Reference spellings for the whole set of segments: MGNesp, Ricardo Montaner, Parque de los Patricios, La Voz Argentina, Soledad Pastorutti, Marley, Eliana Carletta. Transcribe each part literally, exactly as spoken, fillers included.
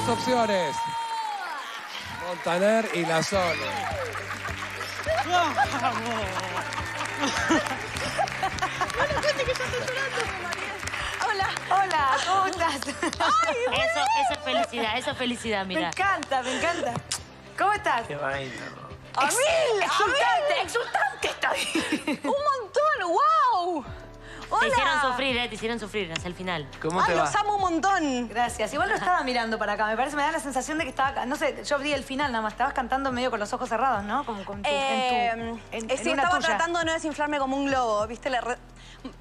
dos opciones. Montaner y la Sole. No le cuentes que ya estoy llorando, María. Hola. Hola, ¿cómo estás? Ay, eso, eso es felicidad, eso es felicidad, mira. Me encanta, me encanta. ¿Cómo estás? Qué vaina. ¡A mil! ¡Exultante, exultante estoy! ¡Un montón! ¡Wow! Hola. Te hicieron sufrir, ¿eh? Te hicieron sufrir hasta el final. ¿Cómo te va? Los amo un montón. Gracias. Igual lo estaba mirando para acá. Me parece, me da la sensación de que estaba... No sé, yo vi el final nada más. Estabas cantando medio con los ojos cerrados, ¿no? Como con tu... Eh, en tu en, en sí, estaba tuya. Tratando de no desinflarme como un globo. ¿Viste? La re,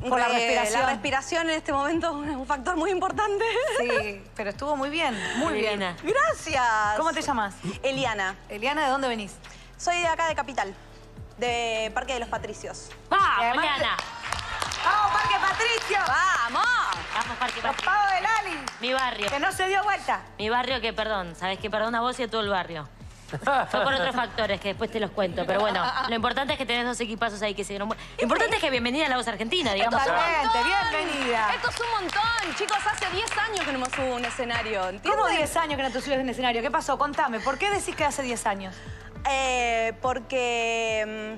Por la respiración. La respiración en este momento es un factor muy importante. Sí, pero estuvo muy bien. Muy bien. bien. Gracias. ¿Cómo te llamas? Eliana. Eliana, ¿de dónde venís? Soy de acá, de Capital. De Parque de los Patricios. ¡Ah, Eliana! ¡Vamos, Parque Patricio! ¡Vamos! Vamos, Parque Patricio. Los pavos del Ali. Mi barrio. Que no se dio vuelta. Mi barrio que, perdón, ¿sabes qué? Perdón a vos y a todo el barrio. Fue por otros factores que después te los cuento. Pero bueno, lo importante es que tenés dos equipazos ahí que se dieron. Lo importante es que bienvenida a La Voz Argentina, digamos. Totalmente, bienvenida. Esto es un montón, chicos. Hace diez años que no me subo a un escenario, ¿entiendes? ¿Cómo diez años que no te subes a un escenario? ¿Qué pasó? Contame, ¿por qué decís que hace diez años? Eh, porque...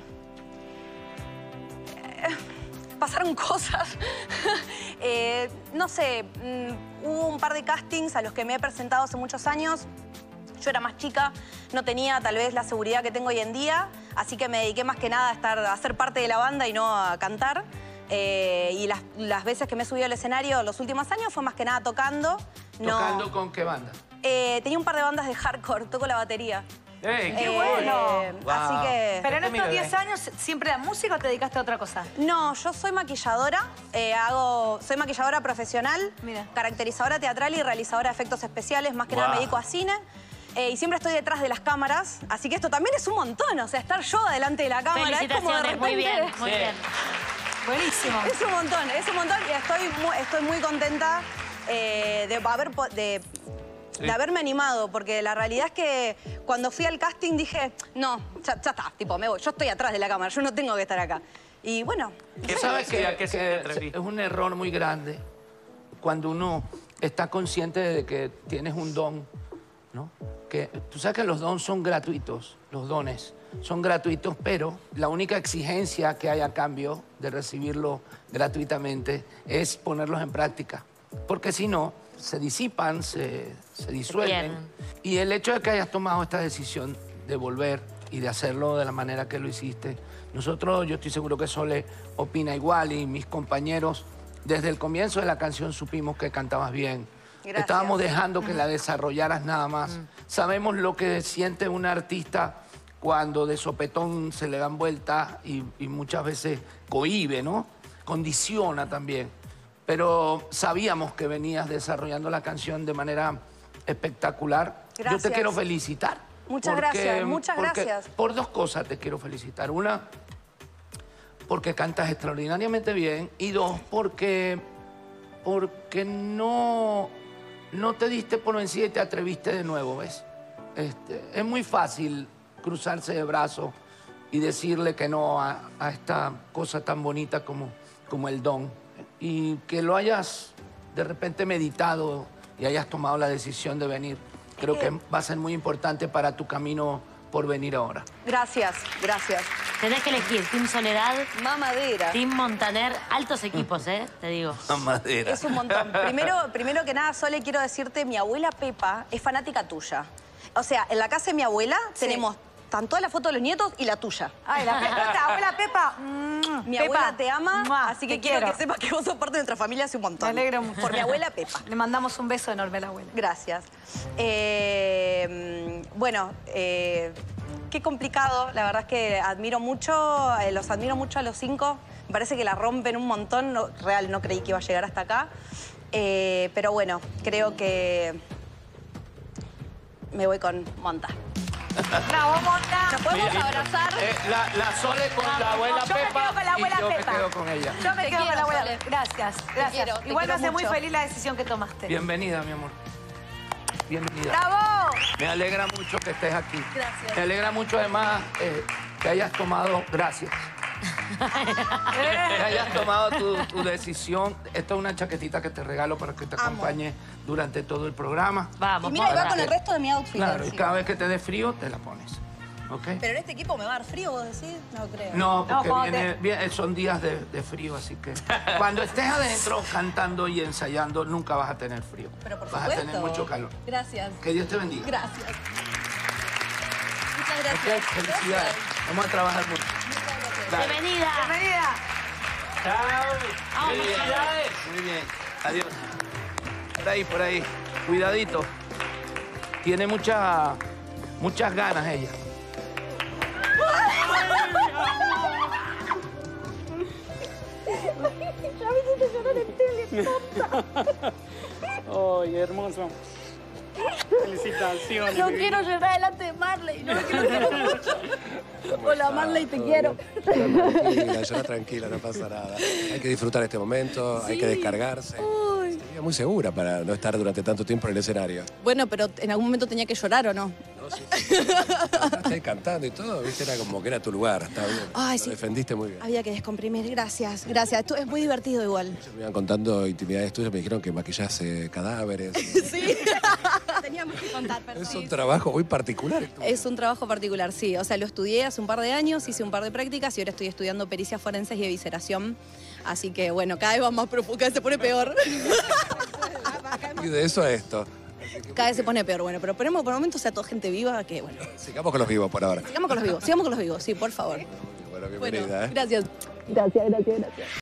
Pasaron cosas, eh, no sé, mm, hubo un par de castings a los que me he presentado hace muchos años. Yo era más chica, no tenía tal vez la seguridad que tengo hoy en día, así que me dediqué más que nada a, estar, a ser parte de la banda y no a cantar. Eh, y las, las veces que me he subido al escenario los últimos años fue más que nada tocando. ¿Tocando no, con qué banda? Eh, tenía un par de bandas de hardcore, toco la batería. ¡Ey, qué eh, bueno! Eh, wow. Así que... ¿Pero en estos diez años siempre la música o te dedicaste a otra cosa? No, yo soy maquilladora, eh, hago... Soy maquilladora profesional, Mira. caracterizadora teatral y realizadora de efectos especiales. Más que wow. nada me dedico a cine. Eh, y siempre estoy detrás de las cámaras, así que esto también es un montón. O sea, estar yo delante de la cámara es como de repente... muy bien, muy sí. bien. Buenísimo. Es un montón, es un montón. Y estoy muy, estoy muy contenta eh, de haber... De, Sí. de haberme animado, porque la realidad es que cuando fui al casting dije, no, ya, ya está, tipo, me voy, yo estoy atrás de la cámara, yo no tengo que estar acá. Y bueno... ¿Sabes qué? Que, que es un error muy grande cuando uno está consciente de que tienes un don, ¿no? Que tú sabes que los dones son gratuitos, los dones son gratuitos, pero la única exigencia que hay a cambio de recibirlo gratuitamente es ponerlos en práctica, porque si no... se disipan, se, se disuelven. Bien. Y el hecho de que hayas tomado esta decisión de volver y de hacerlo de la manera que lo hiciste, nosotros, yo estoy seguro que Sole opina igual y mis compañeros, desde el comienzo de la canción supimos que cantabas bien. Gracias. Estábamos dejando que la desarrollaras nada más. Mm. Sabemos lo que siente un artista cuando de sopetón se le dan vueltas y, y muchas veces cohíbe, ¿no? Condiciona también. Pero sabíamos que venías desarrollando la canción de manera espectacular. Gracias. Yo te quiero felicitar. Muchas porque, gracias, muchas gracias. Por dos cosas te quiero felicitar. Una, porque cantas extraordinariamente bien. Y dos, porque, porque no, no te diste por vencida y te atreviste de nuevo, ¿ves? Este, es muy fácil cruzarse de brazos y decirle que no a, a esta cosa tan bonita como, como el don. Y que lo hayas de repente meditado y hayas tomado la decisión de venir. Creo que va a ser muy importante para tu camino por venir ahora. Gracias, gracias. Tenés que elegir Team Soledad. Mamadera. Team Montaner. Altos equipos, ¿eh? Te digo. Mamadera. Es un montón. Primero, primero que nada, Sole, quiero decirte, mi abuela Pepa es fanática tuya. O sea, en la casa de mi abuela sí. tenemos... Están todas las fotos de los nietos y la tuya. Ay, la Pepa. Abuela Pepa. Mm, mi Pepa, abuela te ama, ma, así que te quiero. quiero que sepas que vos sos parte de nuestra familia hace un montón. Me alegro mucho. Por mi abuela Pepa. Le mandamos un beso enorme a la abuela. Gracias. Eh, bueno, eh, qué complicado. La verdad es que admiro mucho, eh, los admiro mucho a los cinco. Me parece que la rompen un montón. No, real, no creí que iba a llegar hasta acá. Eh, pero bueno, creo que me voy con Monta. Bravo, Monta. Nos podemos Mira, abrazar. Eh, la, la Sole con la abuela Pepa. Yo me quedo con la abuela yo Pepa. Yo me quedo con ella. Yo me te quedo quiero, con la abuela Sole. Gracias, gracias. Te quiero, te Igual me hace mucho. muy feliz la decisión que tomaste. Bienvenida, mi amor. Bienvenida. ¡Bravo! Me alegra mucho que estés aquí. Gracias. Me alegra mucho, además, eh, que hayas tomado... Gracias. Que hayas tomado tu, tu decisión. Esta es una chaquetita que te regalo para que te acompañe Amo. durante todo el programa. Vamos. Y mira, va con el resto de mi outfit. Claro, y cada vez que te dé frío, te la pones. ¿Okay? Pero en este equipo me va a dar frío, vos decís, no creo. No, porque no, viene, te... viene, son días de, de frío, así que... Cuando estés adentro cantando y ensayando, nunca vas a tener frío. Pero por vas supuesto. Vas a tener mucho calor. Gracias. Que Dios te bendiga. Gracias. Muchas gracias. Okay, felicidades. Gracias. Vamos a trabajar mucho. Muchas gracias. Bienvenida. Bienvenida. Chao. Felicidades. Muy bien. Adiós. Por ahí, por ahí. Cuidadito. Tiene mucha, muchas ganas ella. Ya me hiciste llorar en tele, tonta. Ay, oh, hermoso. Felicitaciones. No quiero llorar delante de Marley. No me quiero mucho. Hola, Marley, te quiero. Tranquila, llora tranquila, no pasa nada. Hay que disfrutar este momento, sí. Hay que descargarse. Uy. Estaría muy segura para no estar durante tanto tiempo en el escenario. Bueno, pero en algún momento tenía que llorar, ¿o no? No, sí. sí. Estás cantando y todo, viste, era como que era tu lugar, estaba bien. Ay, lo sí. defendiste muy bien. Había que descomprimir, gracias, gracias. Tú, es muy divertido igual. Ellos me iban contando intimidades tuyas, me dijeron que maquillase cadáveres. Sí. Teníamos que contar, perdón. Es un trabajo muy particular. Es un trabajo particular, sí. O sea, lo estudié hace un par de años, hice un par de prácticas y ahora estoy estudiando pericias forenses y evisceración. Así que, bueno, cada vez va más profundo, cada vez se pone peor. Y de eso a esto. Cada vez se pone peor, bueno, pero esperemos por el momento sea toda gente viva que, bueno... Sigamos con los vivos por ahora. Sigamos con los vivos, sigamos con los vivos, sí, por favor. Bueno, bienvenida, ¿eh? Gracias. Gracias, gracias, gracias.